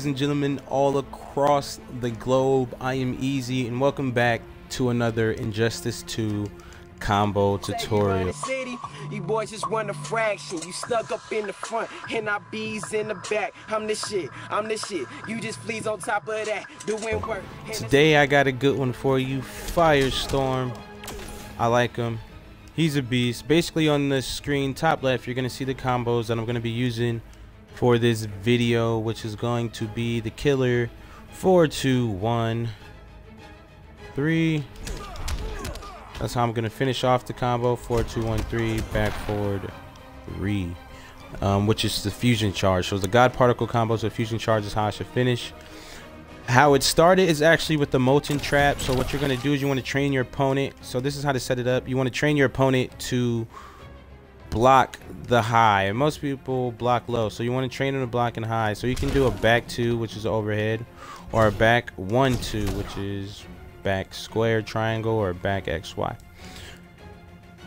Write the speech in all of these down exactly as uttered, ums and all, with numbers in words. Ladies and gentlemen all across the globe, I am Easy and welcome back to another Injustice two combo tutorial. You boys just want a fraction. You stuck up in the front and I bees in the back. I'm the shit. I'm the shit. You just please on top of that doing work. Today I got a good one for you. Firestorm. I like him. He's a beast. Basically on the screen top left you're gonna see the combos that I'm gonna be using for this video, which is going to be the killer four two one three. That's how I'm gonna finish off the combo. Four two one three back forward three, um, which is the fusion charge. So it's the god particle combo, so fusion charge is how I should finish. How it started is actually with the molten trap. So what you're gonna do is you want to train your opponent. So this is how to set it up. You want to train your opponent to block the high, and most people block low, so you want to train them to block and high. So you can do a back two, which is overhead, or a back one two, which is back square triangle, or back X Y.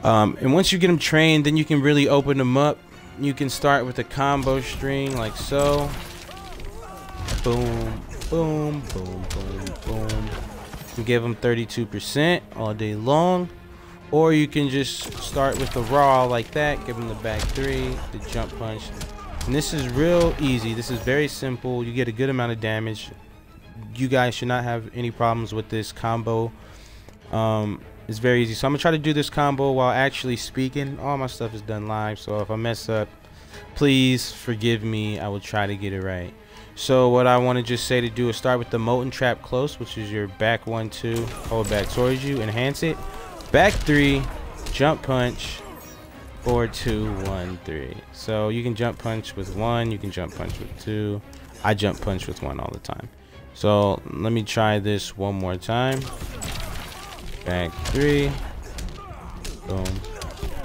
Um, and once you get them trained, then you can really open them up. You can start with a combo string like so. Boom, boom, boom, boom, boom. You give them thirty-two percent all day long. Or you can just start with the raw like that, give them the back three, the jump punch. And this is real easy. This is very simple. You get a good amount of damage. You guys should not have any problems with this combo. Um, it's very easy. So I'm gonna try to do this combo while actually speaking. All my stuff is done live, so if I mess up, please forgive me. I will try to get it right. So what I want to just say to do is start with the molten trap close, which is your back one, two, hold back towards you, enhance it. Back three, jump punch, four, two, one, three. So you can jump punch with one, you can jump punch with two. I jump punch with one all the time. So let me try this one more time. Back three, boom,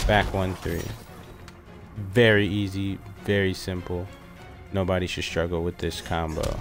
back one, three. Very easy, very simple. Nobody should struggle with this combo.